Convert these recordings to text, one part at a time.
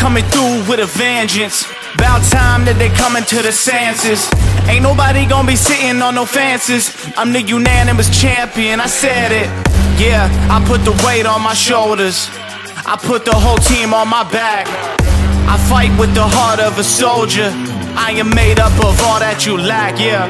coming through with a vengeance. About time that they coming to the senses. Ain't nobody gonna be sitting on no fences. I'm the unanimous champion, I said it. Yeah, I put the weight on my shoulders, I put the whole team on my back. I fight with the heart of a soldier. I am made up of all that you lack, yeah.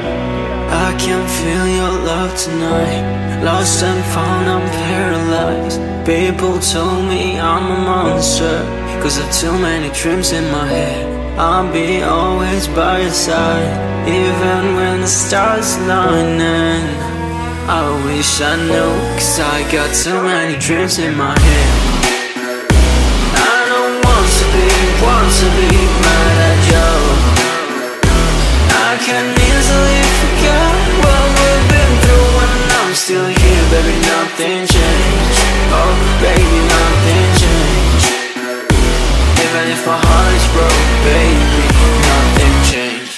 I can feel your love tonight. Lost and found, I'm paralyzed. People told me I'm a monster, 'cause I've too many dreams in my head. I'll be always by your side, even when the stars aligning. I wish I knew, 'cause I got too many dreams in my head. I don't want to be mad at you. I can easily forget what we've been through, and I'm still here, baby, nothing changed. Oh, baby, nothing changed. Even if my heart is broke, baby, nothing changed.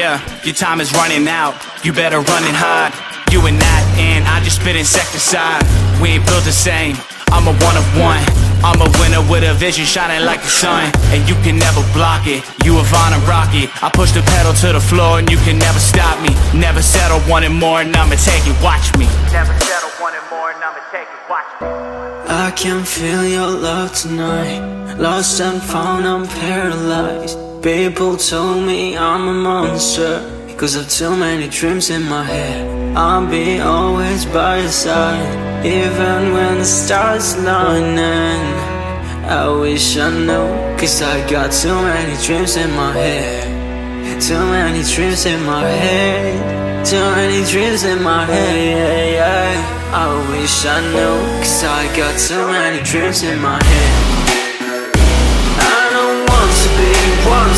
Yeah, your time is running out, you better run and hide. You and that, and I just spit insecticide. We ain't built the same, I'm a one of one. I'm a winner with a vision shining like the sun, and you can never block it, you Ivana Rocky. I push the pedal to the floor and you can never stop me. Never settle, wanting more, and I'ma take it, watch me. Never settle, wanting more, and I'ma take it, watch me. I can feel your love tonight. Lost and found, I'm paralyzed. People told me I'm a monster, 'cause I've too many dreams in my head. I'll be always by your side, even when the stars aligning. I wish I knew, 'cause I got too many dreams in my head. Too many dreams in my head. Too many dreams in my head, yeah. I wish I knew, 'cause I got too many dreams in my head. I don't want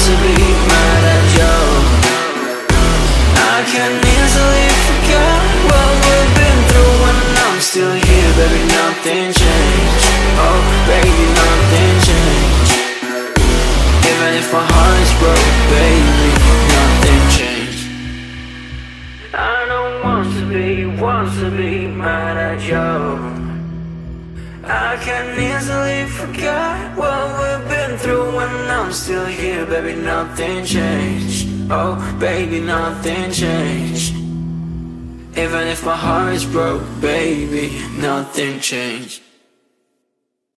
to be mad at you. I can easily forget what we've been through, and I'm still here, baby, nothing changed. Oh, baby, nothing changed. Even if my heart is broke, baby, nothing changed. I don't want to be mad at you. I can easily forget what we've been through, and I'm still here, baby, nothing changed. Oh, baby, nothing changed. Even if my heart is broke, baby, nothing changed.